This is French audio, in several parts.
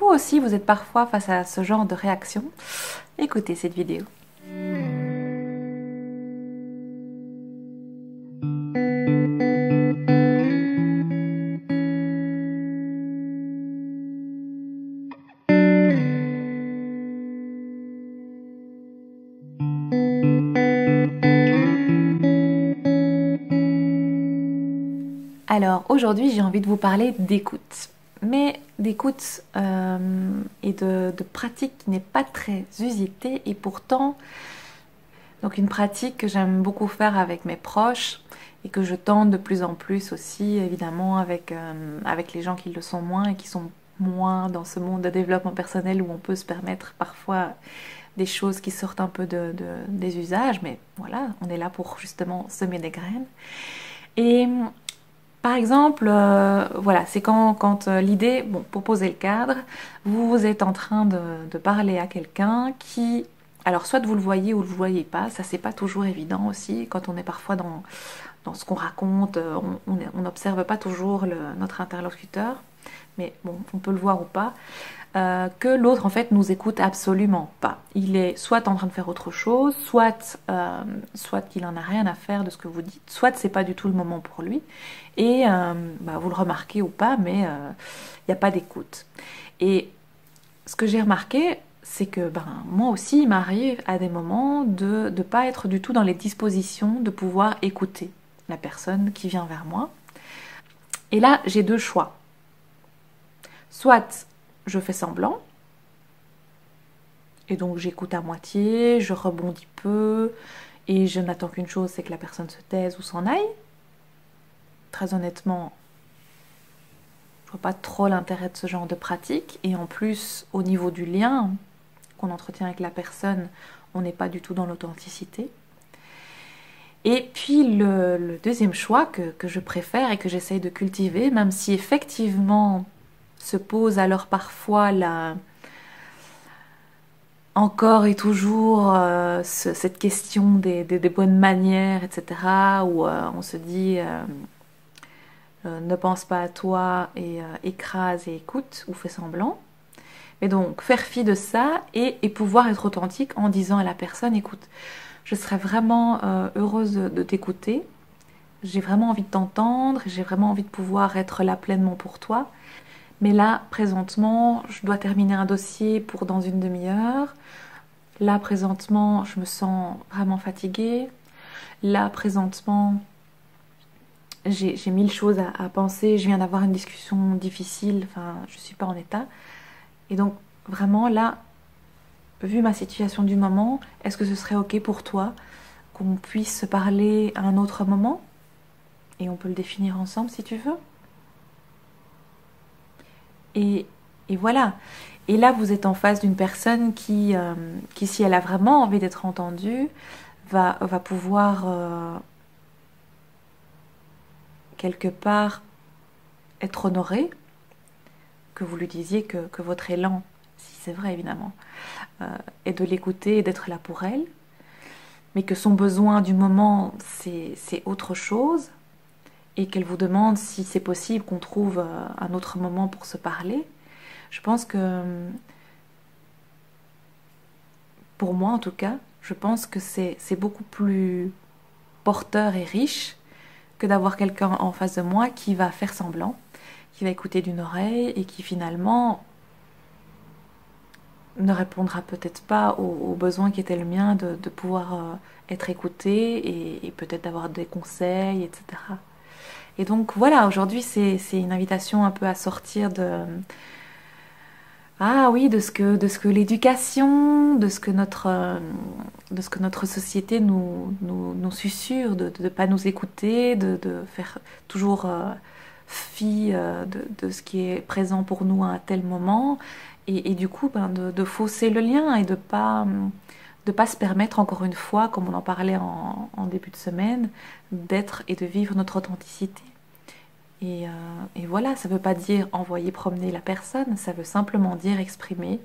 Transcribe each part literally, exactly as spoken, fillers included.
vous aussi, vous êtes parfois face à ce genre de réaction, écoutez cette vidéo. Alors aujourd'hui j'ai envie de vous parler d'écoute, mais d'écoute euh, et de, de pratique qui n'est pas très usitée et pourtant, donc une pratique que j'aime beaucoup faire avec mes proches et que je tente de plus en plus aussi évidemment avec, euh, avec les gens qui le sont moins et qui sont moins dans ce monde de développement personnel où on peut se permettre parfois des choses qui sortent un peu de, de, des usages, mais voilà, on est là pour justement semer des graines. Et par exemple, euh, voilà, c'est quand, quand euh, l'idée, bon, pour poser le cadre, vous êtes en train de, de parler à quelqu'un qui, alors soit vous le voyez ou vous le voyez pas, ça c'est pas toujours évident aussi, quand on est parfois dans, dans ce qu'on raconte, on n'observe pas toujours le, notre interlocuteur, mais bon, on peut le voir ou pas, euh, que l'autre en fait nous écoute absolument pas. Il est soit en train de faire autre chose, soit, euh, soit qu'il n'en a rien à faire de ce que vous dites, soit c'est pas du tout le moment pour lui, et euh, bah, vous le remarquez ou pas, mais il euh, n'y a pas d'écoute. Et ce que j'ai remarqué, c'est que ben, moi aussi il m'arrive à des moments de ne pas être du tout dans les dispositions de pouvoir écouter la personne qui vient vers moi. Et là j'ai deux choix. Soit je fais semblant, et donc j'écoute à moitié, je rebondis peu, et je n'attends qu'une chose, c'est que la personne se taise ou s'en aille. Très honnêtement, je vois pas trop l'intérêt de ce genre de pratique, et en plus, au niveau du lien qu'on entretient avec la personne, on n'est pas du tout dans l'authenticité. Et puis le, le deuxième choix que, que je préfère et que j'essaye de cultiver, même si effectivement se pose alors parfois la... encore et toujours euh, ce, cette question des, des, des bonnes manières, et cetera, où euh, on se dit euh, euh, ne pense pas à toi et euh, écrase et écoute ou fais semblant. Mais donc faire fi de ça et, et pouvoir être authentique en disant à la personne écoute, je serais vraiment euh, heureuse de, de t'écouter, j'ai vraiment envie de t'entendre, j'ai vraiment envie de pouvoir être là pleinement pour toi. Mais là, présentement, je dois terminer un dossier pour dans une demi-heure. Là, présentement, je me sens vraiment fatiguée. Là, présentement, j'ai mille choses à, à penser. Je viens d'avoir une discussion difficile. Enfin, je ne suis pas en état. Et donc, vraiment, là, vu ma situation du moment, est-ce que ce serait OK pour toi qu'on puisse se parler à un autre moment? Et on peut le définir ensemble si tu veux. Et, et voilà. Et là, vous êtes en face d'une personne qui, euh, qui, si elle a vraiment envie d'être entendue, va, va pouvoir, euh, quelque part, être honorée, que vous lui disiez que, que votre élan, si c'est vrai évidemment, euh, est de l'écouter et d'être là pour elle, mais que son besoin du moment, c'est autre chose. Et qu'elle vous demande si c'est possible qu'on trouve un autre moment pour se parler, je pense que, pour moi en tout cas, je pense que c'est beaucoup plus porteur et riche que d'avoir quelqu'un en face de moi qui va faire semblant, qui va écouter d'une oreille et qui finalement ne répondra peut-être pas aux, aux besoins qui étaient le mien de, de pouvoir être écouté et, et peut-être d'avoir des conseils, et cetera. Et donc voilà, aujourd'hui c'est une invitation un peu à sortir de, ah oui, de ce que, de ce que l'éducation, de ce que notre, de ce que notre société nous, nous, nous susurre, de ne pas nous écouter, de, de faire toujours euh, fi euh, de, de ce qui est présent pour nous à un tel moment, et, et du coup ben, de, de fausser le lien et de ne pas... de ne pas se permettre, encore une fois, comme on en parlait en, en début de semaine, d'être et de vivre notre authenticité. Et, euh, et voilà, ça ne veut pas dire envoyer promener la personne, ça veut simplement dire exprimer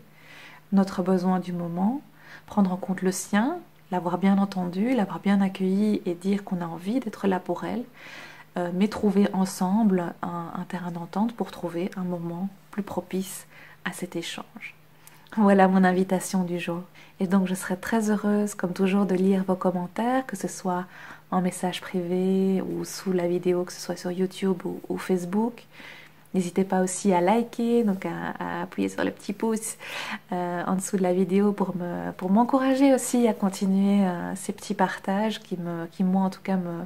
notre besoin du moment, prendre en compte le sien, l'avoir bien entendu, l'avoir bien accueilli et dire qu'on a envie d'être là pour elle, euh, mais trouver ensemble un, un terrain d'entente pour trouver un moment plus propice à cet échange. Voilà mon invitation du jour. Et donc je serai très heureuse, comme toujours, de lire vos commentaires, que ce soit en message privé ou sous la vidéo, que ce soit sur YouTube ou, ou Facebook. N'hésitez pas aussi à liker, donc à, à appuyer sur le petit pouce euh, en dessous de la vidéo pour me, pour m'encourager aussi à continuer euh, ces petits partages qui, me, qui moi en tout cas me,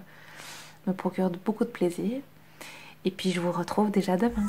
me procurent beaucoup de plaisir. Et puis je vous retrouve déjà demain.